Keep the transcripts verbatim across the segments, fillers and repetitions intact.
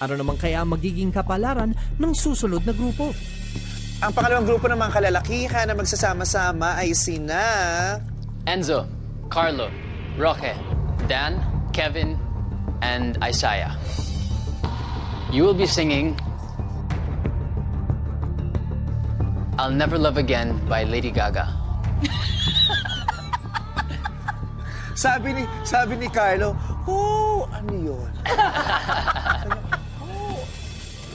Ano naman kaya ang magiging kapalaran ng susunod na grupo? Ang pangalawang grupo ng mga kalalakihan na magsasama-sama ay sina... Enzo, Carlo, Roque, Dan, Kevin, and Isaiah. You will be singing I'll Never Love Again by Lady Gaga. Sabi ni, sabi ni Carlo, oh, ano yun? Oh.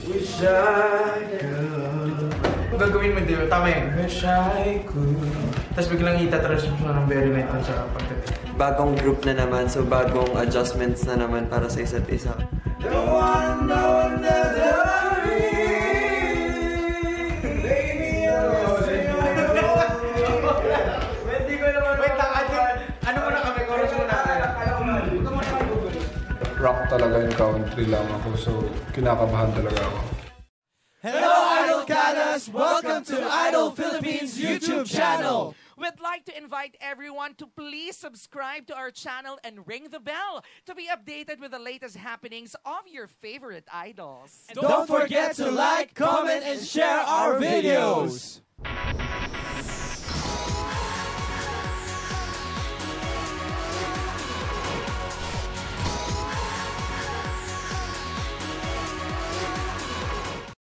Wish I could. Gagawin mo dito, tama yun. Wish I could. Tapos biglang itatransip mo ng very light on sa pagdating. Bagong group na naman, so bagong adjustments na naman para sa isa't isa. The one, the one, the one, baby, I love you. Wait, di ko naman. Wait, taka, ano mo na kami? Chorus mo natin. Rock talaga yung country lang ako, so kinakabahan talaga ako. Hello! Welcome to Idol Philippines YouTube channel. We'd like to invite everyone to please subscribe to our channel and ring the bell to be updated with the latest happenings of your favorite idols. And don't forget to like, comment, and share our videos.